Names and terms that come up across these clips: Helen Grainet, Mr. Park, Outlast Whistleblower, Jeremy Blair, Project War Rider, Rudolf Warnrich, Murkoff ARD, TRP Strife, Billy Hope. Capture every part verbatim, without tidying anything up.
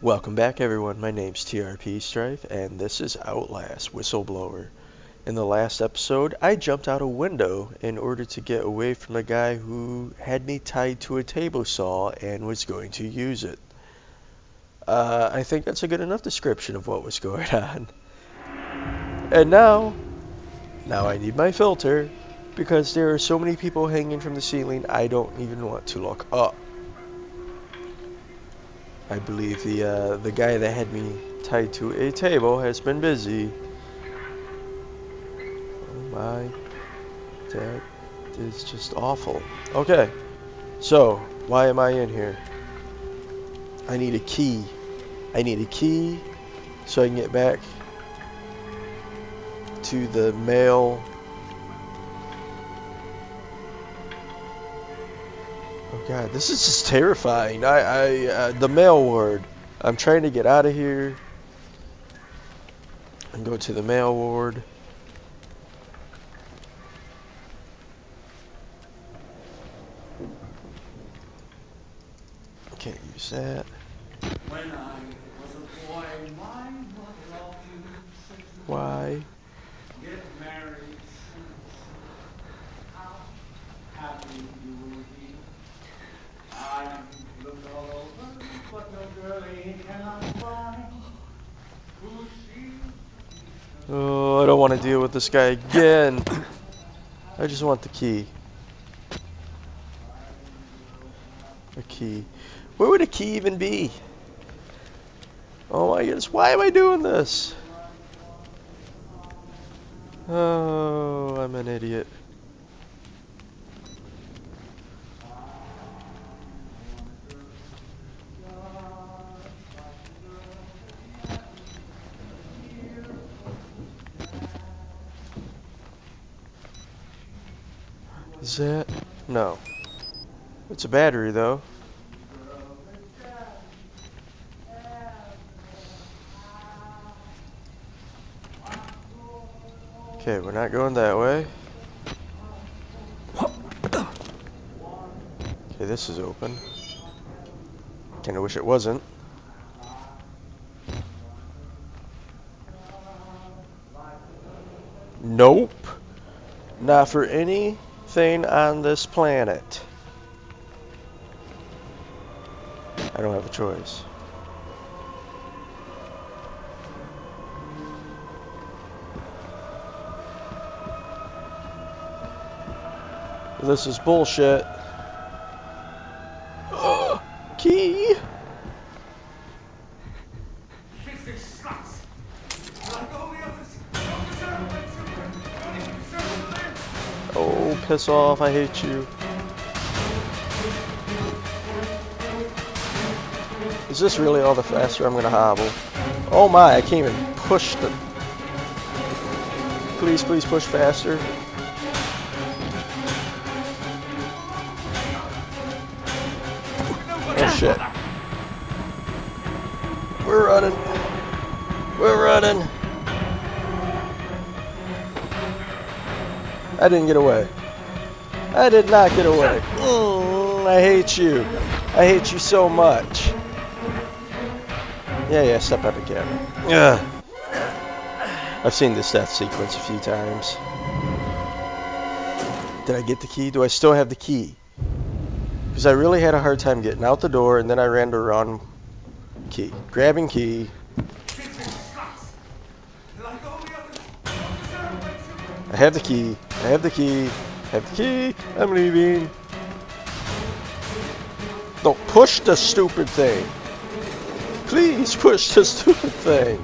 Welcome back, everyone. My name's T R P Strife, and this is Outlast Whistleblower. In the last episode, I jumped out a window in order to get away from a guy who had me tied to a table saw and was going to use it. Uh, I think that's a good enough description of what was going on. And now, now I need my filter, because there are so many people hanging from the ceiling, I don't even want to look up. I believe the uh, the guy that had me tied to a table has been busy. Oh my, that is just awful. Okay, so why am I in here? I need a key. I need a key so I can get back to the mail. God, this is just terrifying. I, I, uh, the mail ward. I'm trying to get out of here and go to the mail ward. Can't use that. When I was a boy, my mother loved you. Why? Get married. How happy you will be. I looked all over, but no girlie cannot find who she is. Oh, I don't want to deal with this guy again. I just want the key. A key. Where would a key even be? Oh my goodness, why am I doing this? Oh, I'm an idiot. Is that? No. It's a battery, though. Okay, we're not going that way. Okay, this is open. Kinda wish it wasn't. Nope. Not for any thing on this planet. I don't have a choice. This is bullshit. Oh, key. Piss off, I hate you. Is this really all the faster I'm gonna hobble? Oh my, I can't even push the... Please, please push faster. Oh shit. We're running. We're running. I didn't get away. I did not get away. Mm, I hate you. I hate you so much. Yeah, yeah, step out of the camera. Ugh. I've seen this death sequence a few times. Did I get the key? Do I still have the key? Because I really had a hard time getting out the door, and then I ran to wrong key. Grabbing key. I have the key. I have the key. Have the key. I'm leaving. Don't push the stupid thing. Please push the stupid thing.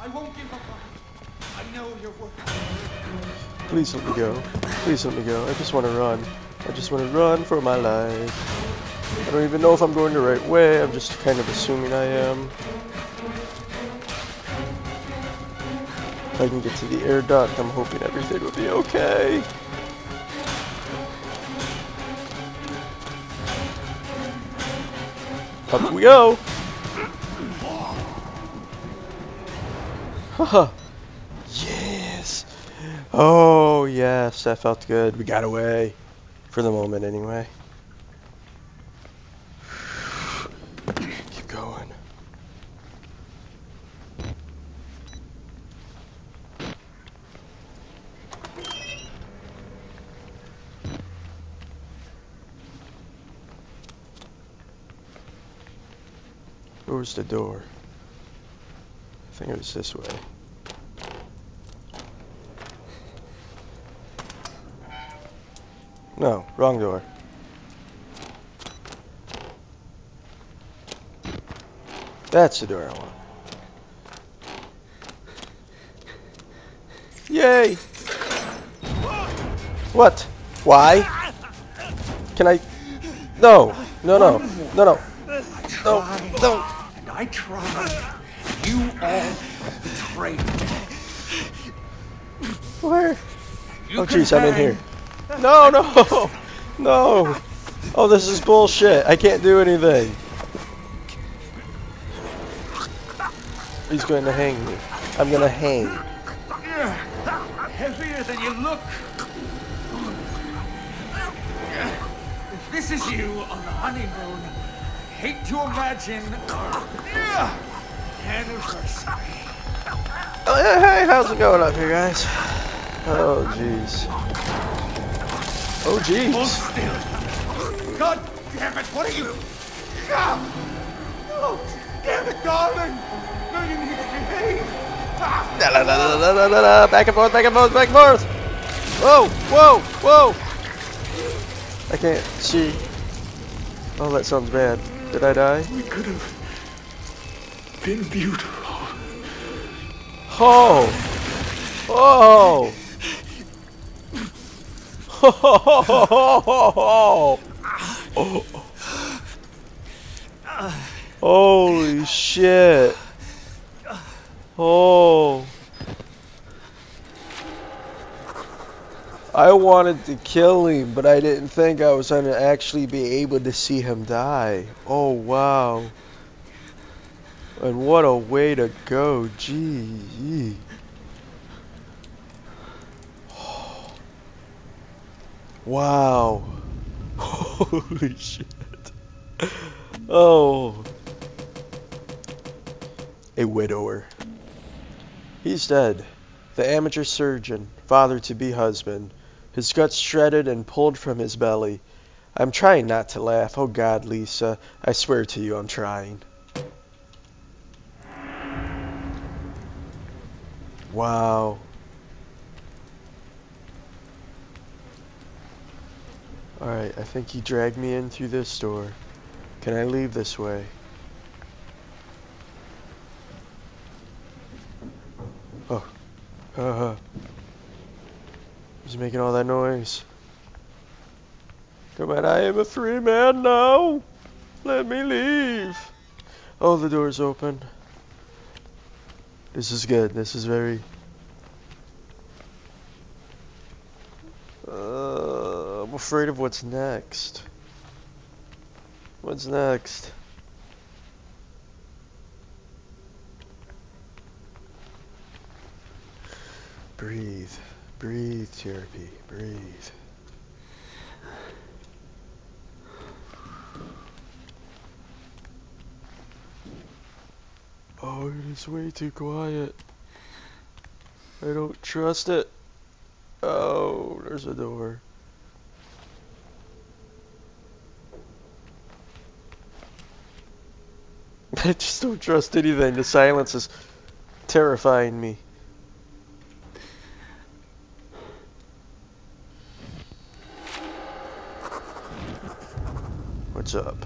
I won't give up on you. I know you're working. Please let me go. Please let me go. I just want to run. I just want to run for my life. I don't even know if I'm going the right way. I'm just kind of assuming I am. If I can get to the air duct, I'm hoping everything will be okay. Up we go! Haha! Yes! Oh yes, that felt good. We got away. For the moment, anyway. Keep going. Where's the door? I think it was this way. No, wrong door. That's the door I want. Yay! What? Why? Can I? No, no, no, no, no, no, no. And I tried. You all betrayed me. Where? Oh, jeez, I'm in here. No, no, no. Oh, this is bullshit. I can't do anything. He's going to hang me. I'm going to hang. You're heavier than you look. If this is you on the honeymoon, I hate to imagine our anniversary. Oh, hey, how's it going up here, guys? Oh, jeez. Oh jeez. Hold still. God damn it, what are you? No! Damn it, darling! No, you need to behave! Da, da, da, da, da, da, da. Back and forth, back and forth, back and forth! Whoa, whoa, whoa! I can't see. Oh, that sounds bad. Did I die? We could have been beautiful. Oh! Oh! Oh, holy shit. Oh. I wanted to kill him, but I didn't think I was going to actually be able to see him die. Oh, wow. And what a way to go. Gee. Wow. Holy shit. Oh. A widower. He's dead. The amateur surgeon, father-to-be husband. His guts shredded and pulled from his belly. I'm trying not to laugh. Oh God, Lisa. I swear to you, I'm trying. Wow. Alright, I think he dragged me in through this door. Can I leave this way? Oh. Uh-huh. He's making all that noise. Come on, I am a free man now! Let me leave! Oh, the door's open. This is good. This is very... I'm afraid of what's next. What's next? Breathe. Breathe, T R P. Breathe. Oh, it's way too quiet. I don't trust it. Oh, there's a door. I just don't trust anything. The silence is terrifying me. What's up?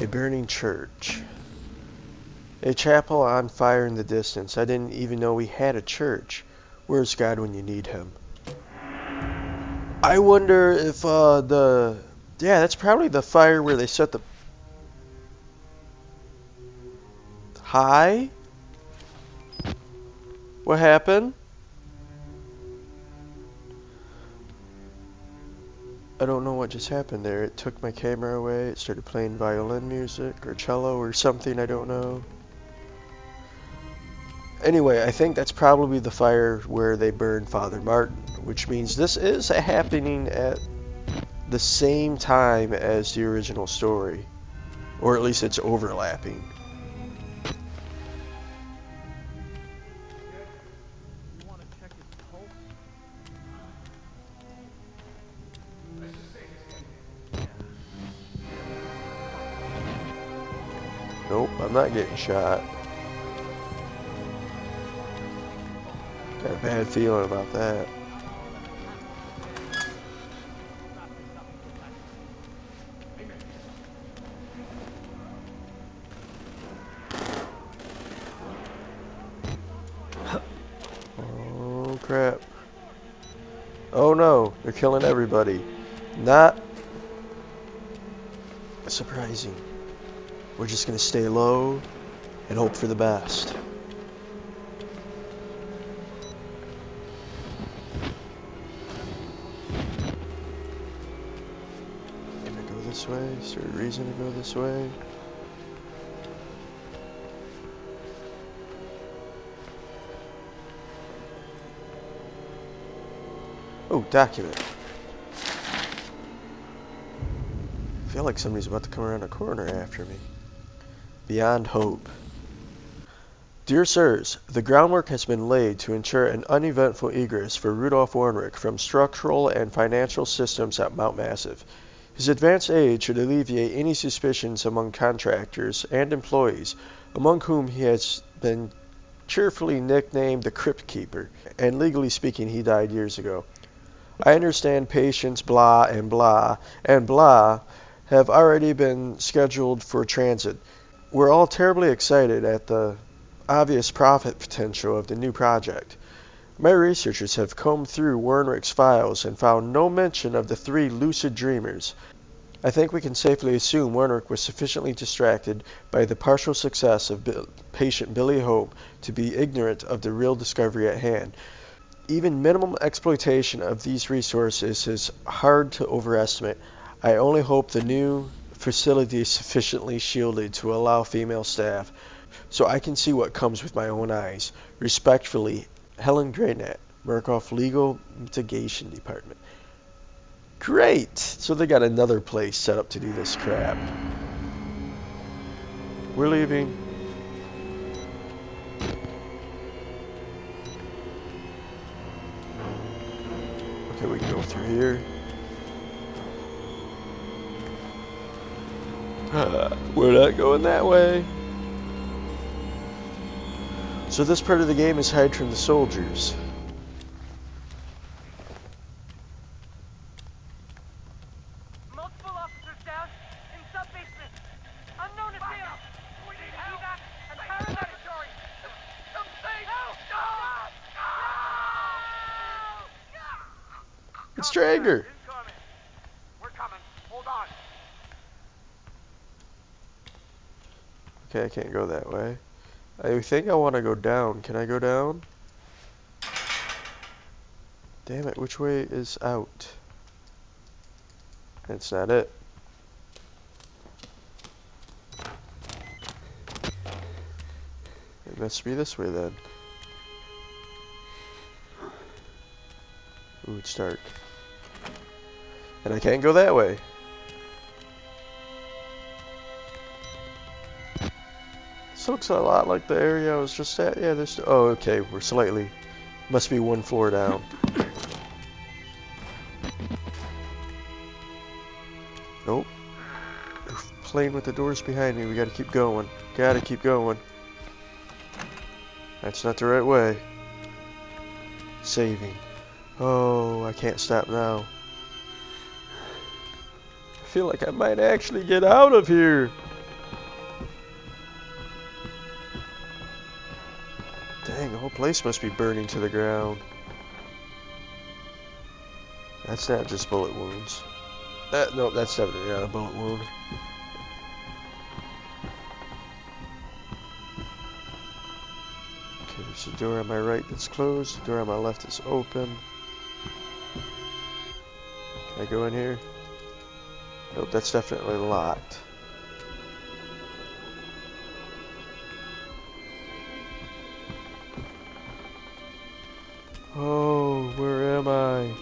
A burning church. A chapel on fire in the distance. I didn't even know we had a church. Where's God when you need him? I wonder if uh, the... Yeah, that's probably the fire where they set the... Hi? What happened? I don't know what just happened there. It took my camera away. It started playing violin music or cello or something. I don't know. Anyway, I think that's probably the fire where they burned Father Martin, which means this is happening at the same time as the original story, or at least it's overlapping. Nope, I'm not getting shot. Got a bad feeling about that. Oh crap. Oh no, they're killing everybody. Not surprising. We're just gonna stay low and hope for the best. Can I go this way? Is there a reason to go this way? Oh, document. I feel like somebody's about to come around a corner after me. Beyond hope. Dear sirs, the groundwork has been laid to ensure an uneventful egress for Rudolf Warnrich from structural and financial systems at Mount Massive. His advanced age should alleviate any suspicions among contractors and employees, among whom he has been cheerfully nicknamed the Crypt Keeper, and legally speaking, he died years ago. I understand patients blah and blah and blah have already been scheduled for transit. We're all terribly excited at the obvious profit potential of the new project. My researchers have combed through Warnrich's files and found no mention of the three lucid dreamers. I think we can safely assume Warnrich was sufficiently distracted by the partial success of Bi- patient Billy Hope to be ignorant of the real discovery at hand. Even minimum exploitation of these resources is hard to overestimate. I only hope the new facility is sufficiently shielded to allow female staff, so I can see what comes with my own eyes. Respectfully, Helen Grainet, Murkoff Legal Mitigation Department. Great! So they got another place set up to do this crap. We're leaving. Okay, we can go through here. Uh, we're not going that way. So this part of the game is hide from the soldiers. Multiple officers down in sub basement. Unknown assailants. We need help. And paramilitary. Something. Help! It's Traeger. Okay, I can't go that way. I think I want to go down. Can I go down? Damn it, which way is out? That's not it. It must be this way then. Ooh, it's dark. And I can't go that way. This looks a lot like the area I was just at. Yeah, there's... Oh, okay. We're slightly... Must be one floor down. Nope. They're playing with the doors behind me. We gotta keep going. Gotta keep going. That's not the right way. Saving. Oh, I can't stop now. I feel like I might actually get out of here. Dang, the whole place must be burning to the ground. That's not just bullet wounds. That, no, that's definitely not a bullet wound. Okay, there's There's a door on my right that's closed, the door on my left is open. Can I go in here? Nope, that's definitely locked. Oh, where am I?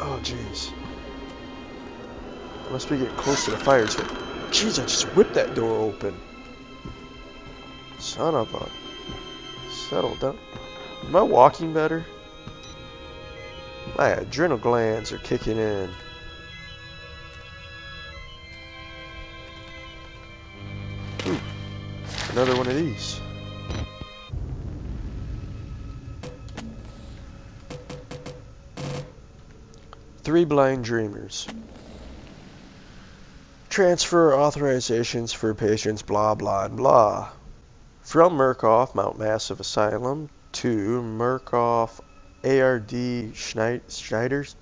Oh, jeez. I must be getting close to the fire escape. Jeez, I just whipped that door open. Son of a... Settle down. Am I walking better? My adrenal glands are kicking in. Ooh, another one of these. Three blind dreamers. Transfer authorizations for patients blah blah and blah. From Murkoff Mount Massive Asylum to Murkoff A R D Schneider's,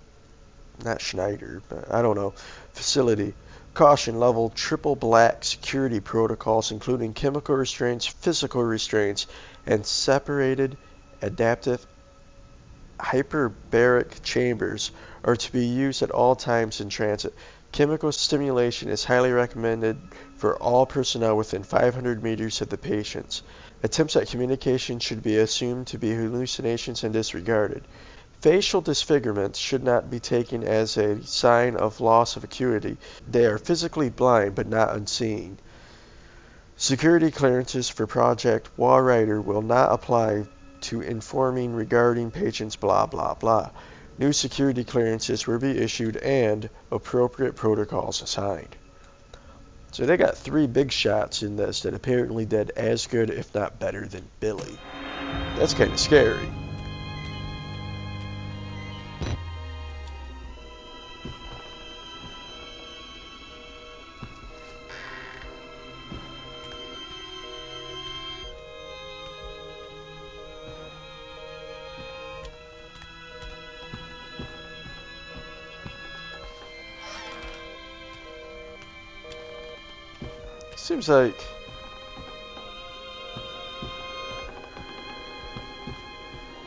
not Schneider, but I don't know, facility. Caution level triple black security protocols including chemical restraints, physical restraints, and separated adaptive hyperbaric chambers are to be used at all times in transit. Chemical stimulation is highly recommended for all personnel within five hundred meters of the patients. Attempts at communication should be assumed to be hallucinations and disregarded. Facial disfigurements should not be taken as a sign of loss of acuity. They are physically blind but not unseeing. Security clearances for Project War Rider will not apply to informing regarding patients blah blah blah. New security clearances will be issued and appropriate protocols assigned. So they got three big shots in this that apparently did as good if not better than Billy. That's kind of scary. Seems like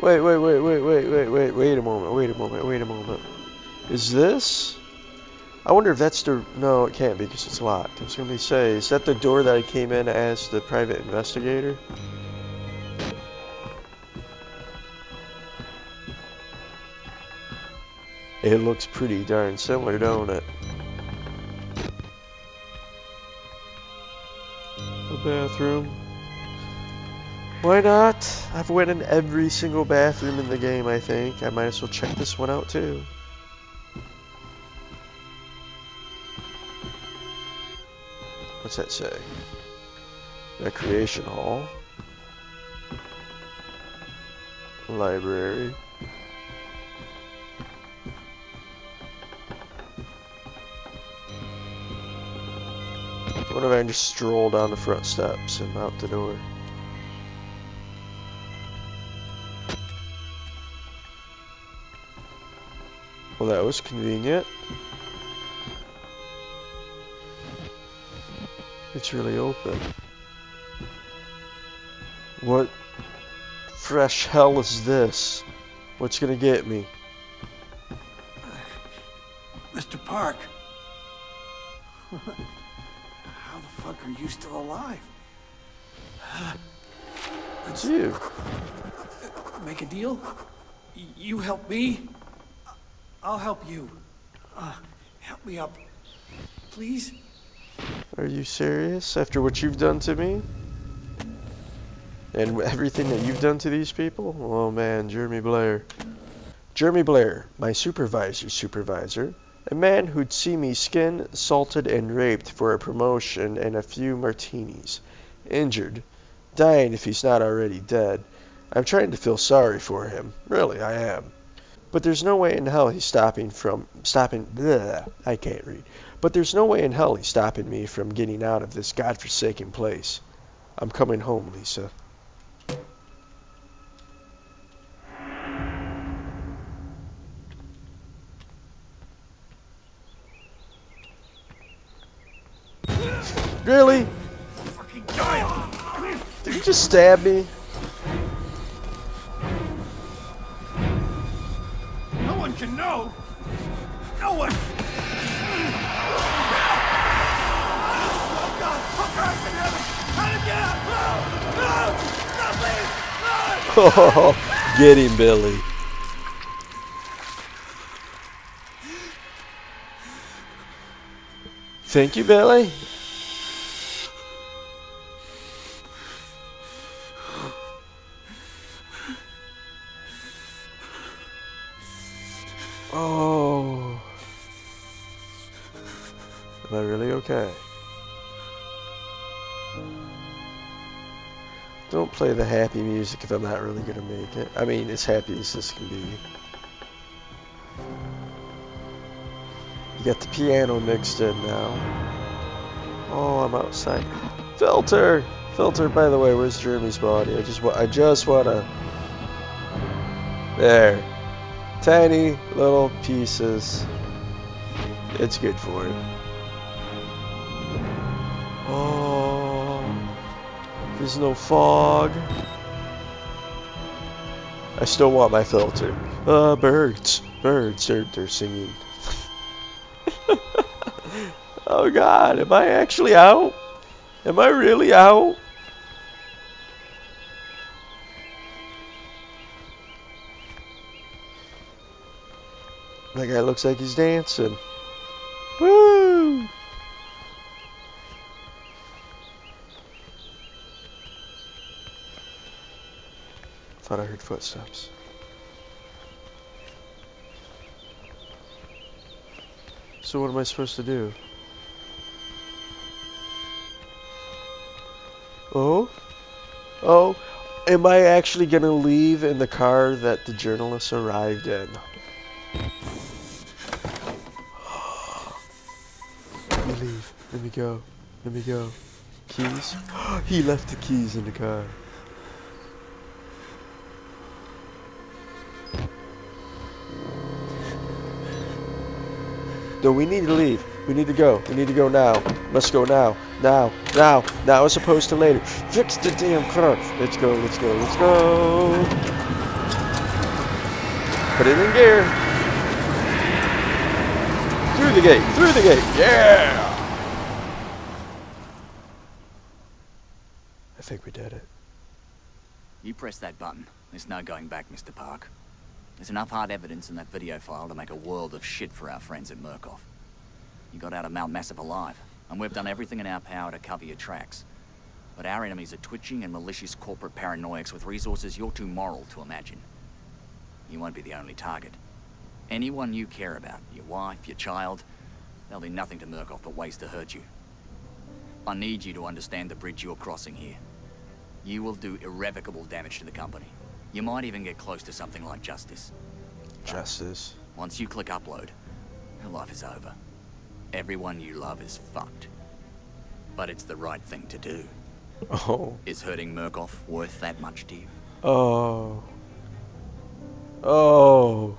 wait, wait, wait, wait, wait, wait, wait, wait a moment, wait a moment, wait a moment. Is this? I wonder if that's the... No, it can't be because it's locked. I was gonna say, is that the door that I came in as the private investigator? It looks pretty darn similar, don't it? Bathroom. Why not? I've went in every single bathroom in the game, I think. I might as well check this one out too. What's that say? Recreation hall. Library. What if I just stroll down the front steps and out the door? Well, that was convenient. It's really open. What fresh hell is this? What's gonna get me? Mister Park. Are you still alive? That's you. Make a deal? You help me? I'll help you. Uh, help me up. Please? Are you serious? After what you've done to me? And everything that you've done to these people? Oh man, Jeremy Blair. Jeremy Blair, my supervisor's supervisor. A man who'd see me skinned, assaulted, and raped for a promotion and a few martinis. Injured. Dying if he's not already dead. I'm trying to feel sorry for him. Really, I am. But there's no way in hell he's stopping from... Stopping... Bleh, I can't read. But there's no way in hell he's stopping me from getting out of this godforsaken place. I'm coming home, Lisa. Really? Fucking die! just stab me? No one can know. No one. Oh God, fucker, I can have it. How to get out? No, no, no, please, no. Oh, get him, Billy. Thank you, Billy. Oh. Am I really okay? Don't play the happy music if I'm not really gonna make it. I mean, as happy as this can be. You got the piano mixed in now. Oh, I'm outside. Filter, filter. By the way, where's Jeremy's body? I just, I just wanna. There, tiny little pieces. It's good for it. Oh, there's no fog. I still want my filter. Uh, birds, birds. They're, they're singing. Oh God, am I actually out? Am I really out? That guy looks like he's dancing. Woo! Thought I heard footsteps. So what am I supposed to do? Oh? Oh? Am I actually gonna leave in the car that the journalists arrived in? Let me leave. Let me go. Let me go. Keys? He left the keys in the car. No, we need to leave. We need to go. We need to go now. Let's go now. Now. Now. Now as opposed to later. Fix the damn car. Let's go. Let's go. Let's go. Put it in gear. Through the gate. Through the gate. Yeah. I think we did it. You press that button. There's no going back, Mister Park. There's enough hard evidence in that video file to make a world of shit for our friends at Murkoff. You got out of Mount Massive alive, and we've done everything in our power to cover your tracks. But our enemies are twitching and malicious corporate paranoiacs with resources you're too moral to imagine. You won't be the only target. Anyone you care about, your wife, your child, they'll do nothing to Murkoff but ways to hurt you. I need you to understand the bridge you're crossing here. You will do irrevocable damage to the company. You might even get close to something like justice. Justice. But once you click upload, your life is over. Everyone you love is fucked. But it's the right thing to do. Oh. Is hurting Murkoff worth that much to you? Oh. Oh.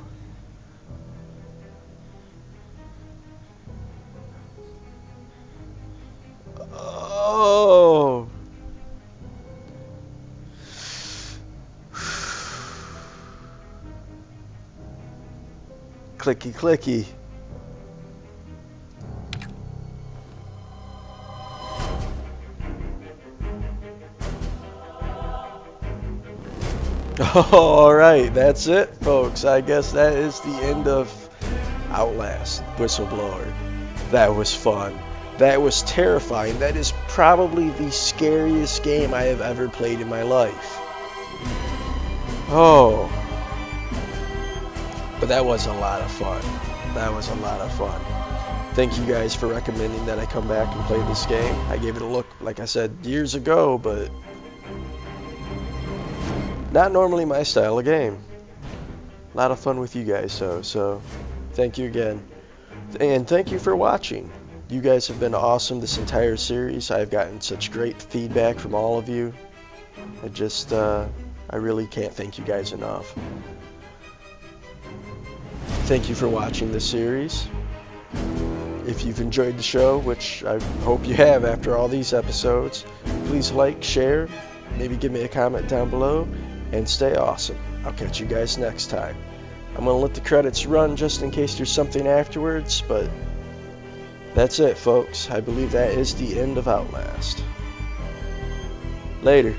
Oh. Clicky, clicky. All right, that's it, folks. I guess that is the end of Outlast Whistleblower. That was fun. That was terrifying. That is probably the scariest game I have ever played in my life. Oh. But that was a lot of fun. That was a lot of fun. Thank you guys for recommending that I come back and play this game. I gave it a look, like I said, years ago, but not normally my style of game. A lot of fun with you guys, though, so thank you again. And thank you for watching. You guys have been awesome this entire series. I've gotten such great feedback from all of you. I just, uh, I really can't thank you guys enough. Thank you for watching this series. If you've enjoyed the show, which I hope you have after all these episodes, please like, share, Maybe give me a comment down below, and stay awesome. I'll catch you guys next time. I'm going to let the credits run just in case there's something afterwards, but that's it, folks. I believe that is the end of Outlast. Later.